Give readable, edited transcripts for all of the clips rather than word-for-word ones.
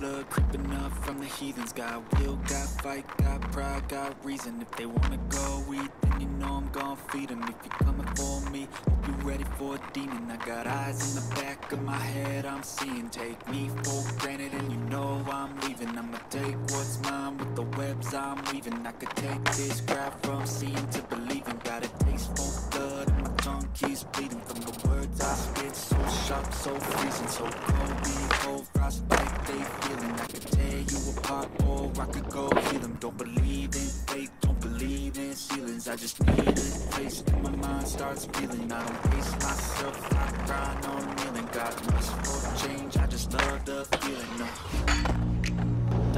blood creeping up from the heathens. Got will, got fight, got pride, got reason. If they wanna go eat, then you know I'm gon' feed them. If you're coming for me, hope you're ready for a demon. I got eyes in the back of my head, I'm seeing. Take me for granted and you know I'm leaving. I'ma take what's mine with the webs I'm weaving. I could take this crowd from seeing to believing. Got a taste for blood and my tongue keeps bleeding from the words I spit. So sharp, so freezing, so cold, behold, frostbite they feeling. I could tear you apart or I could go heal them. Don't believe in fate, don't believe in ceilings. I just need a place till my mind starts feeling. I don't pace myself, I grind on kneeling. Got much for change, I just love the feeling.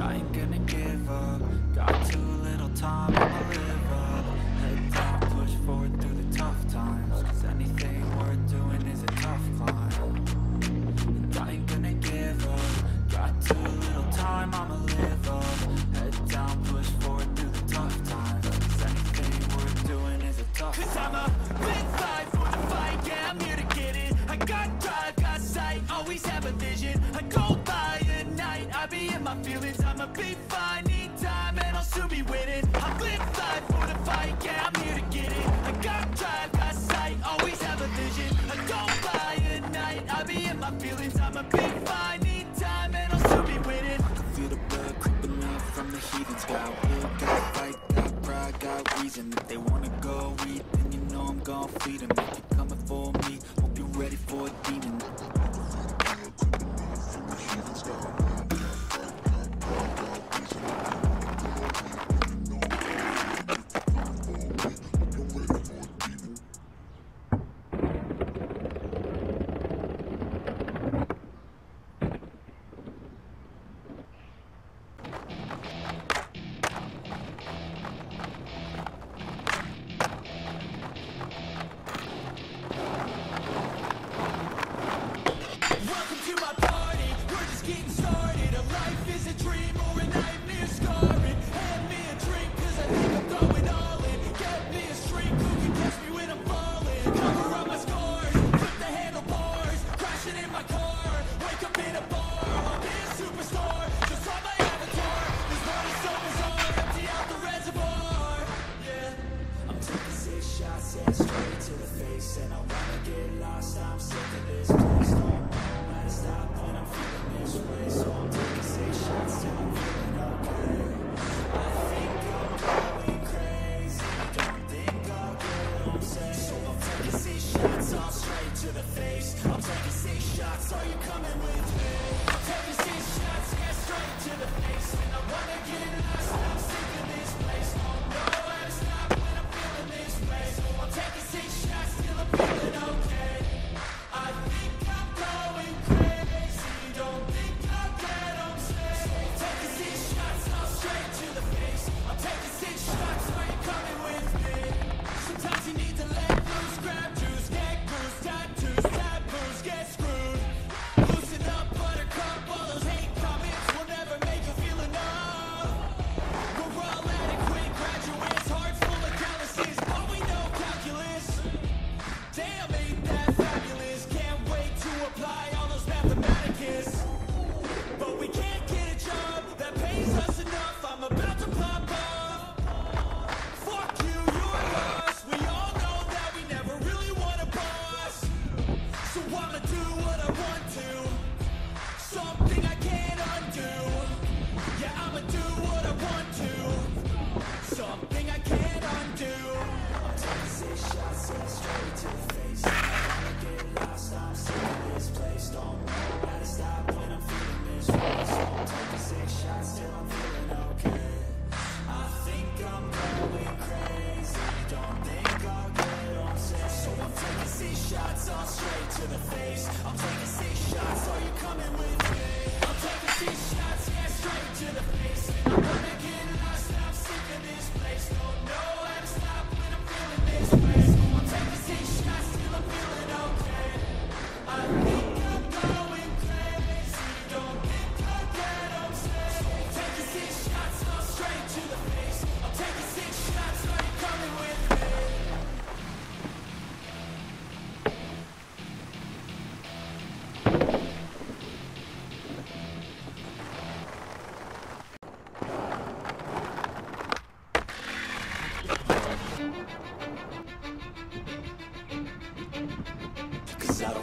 I ain't gonna give up, got too little time to live up. Head down, push forward through the tough times, cause anything worth doing is a tough climb. And I ain't gonna give up, got too little time, I'ma live up. Head down, push forward through the tough times, cause anything worth doing is a tough climb. Cause I'm a big fight for the fight, yeah, I'm here to get it. I got drive, got sight, always have a vision. I go by at night, I be in my feelings. I'ma be fine, need time, and I'll soon be winning. I live life for the fight, yeah, I'm here to get it. I got drive, got sight, always have a vision. I go by at night, I be in my feelings. I'ma be fine, need time, and I'll soon be winning. I can feel the blood creeping up from the heathens. Got will, got fight, got pride, got reason. If they wanna go eat, then you know I'm gon' feed them. If you're coming for me, hope you're ready for a demon.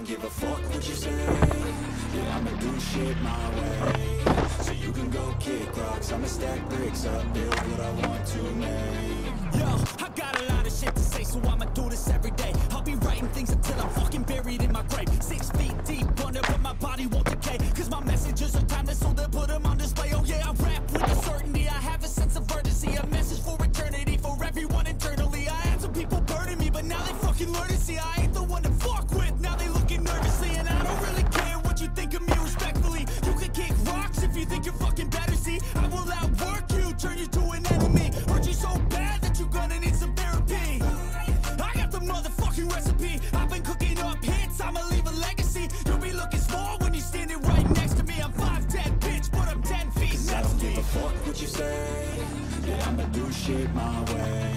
don't give a fuck what you say. Yeah, I'ma do shit my way. So you can go kick rocks, I'ma stack bricks up, build what I want to make. Yo, I got a lot of shit to say, so I'ma do this every day. I'll be writing things until I'm fucking buried in my grave. 6 feet deep, wonder if my body won't decay, cause my messages are timeless, so they'll put them on display. Oh yeah, I rap with a certainty, I have a sense of urgency, a message for eternity, for everyone internally. I had some people burning me, but now they fucking learn to see I ain't the one to fuck with. Now they looking nervously, and I don't really care what you think of me respectfully. You can kick rocks if you think you're fucking better, see? I will outwork you, turn you to an enemy. Hurt you so bad that you're gonna need some therapy. I got the motherfucking recipe. I've been cooking up hits, I'ma leave a legacy. You'll be looking small when you're standing right next to me. I'm 5'10", bitch, but I'm 10 feet next to me. I don't give a fuck what you say. Yeah, I'ma do shit my way.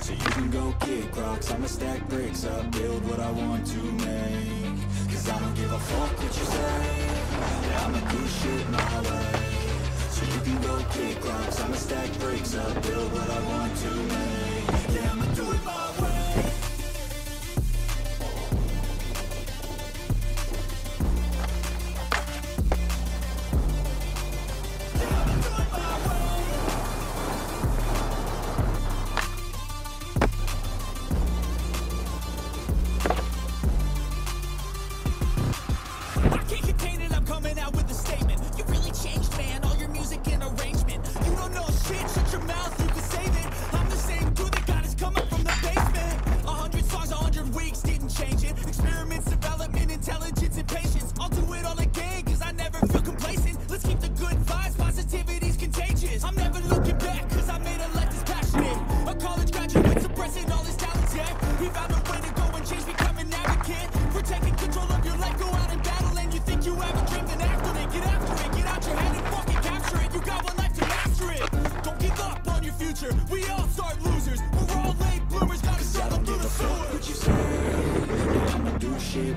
So you can go kick rocks, I'ma stack bricks up, build what I want to make. Cause I don't give a fuck what you say. Yeah, I'ma do shit my way. So you can go kick rocks, I'ma stack bricks up, build what I want to make. Yeah, I'ma do it my way. We all start losers, we're all late bloomers, gotta struggle through the sewer. What you say, yeah, I'ma do shit